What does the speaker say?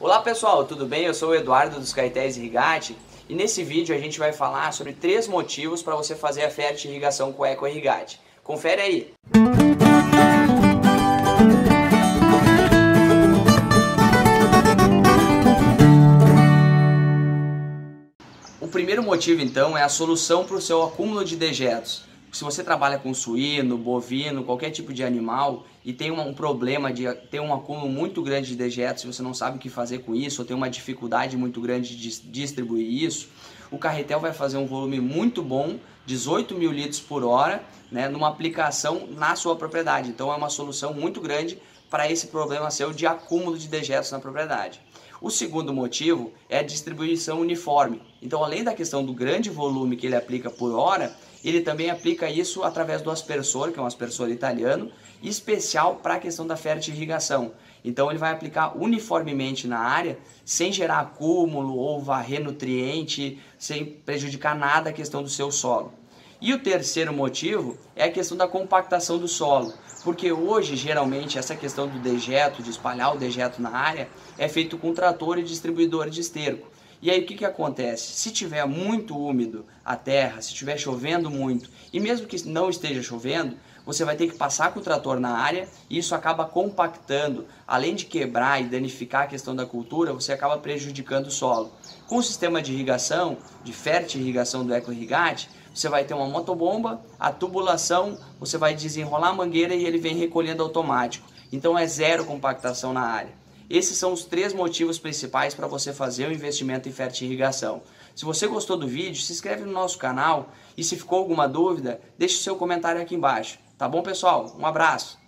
Olá pessoal, tudo bem? Eu sou o Eduardo dos Caetéis Irrigat e nesse vídeo a gente vai falar sobre 3 motivos para você fazer a fértil de irrigação com o Eco Irrigat. Confere aí! O primeiro motivo então é a solução para o seu acúmulo de dejetos. Se você trabalha com suíno, bovino, qualquer tipo de animal e tem um problema de ter um acúmulo muito grande de dejetos, você não sabe o que fazer com isso ou tem uma dificuldade muito grande de distribuir isso, o carretel vai fazer um volume muito bom, 18 mil litros por hora, né, numa aplicação na sua propriedade. Então é uma solução muito grande para esse problema seu de acúmulo de dejetos na propriedade. O segundo motivo é a distribuição uniforme. Então, além da questão do grande volume que ele aplica por hora, ele também aplica isso através do aspersor, que é um aspersor italiano, especial para a questão da fertirrigação. Então ele vai aplicar uniformemente na área, sem gerar acúmulo ou varrer nutriente, sem prejudicar nada a questão do seu solo. E o terceiro motivo é a questão da compactação do solo, porque hoje geralmente essa questão do dejeto, de espalhar o dejeto na área, é feito com trator e distribuidor de esterco. E aí o que acontece? Se tiver muito úmido a terra, se tiver chovendo muito, e mesmo que não esteja chovendo, você vai ter que passar com o trator na área e isso acaba compactando. Além de quebrar e danificar a questão da cultura, você acaba prejudicando o solo. Com o sistema de irrigação, de fertirrigação do Eco Irrigat, você vai ter uma motobomba, a tubulação, você vai desenrolar a mangueira e ele vem recolhendo automático. Então é zero compactação na área. Esses são os 3 motivos principais para você fazer o investimento em fertirrigação. Se você gostou do vídeo, se inscreve no nosso canal e se ficou alguma dúvida, deixe o seu comentário aqui embaixo. Tá bom, pessoal? Um abraço!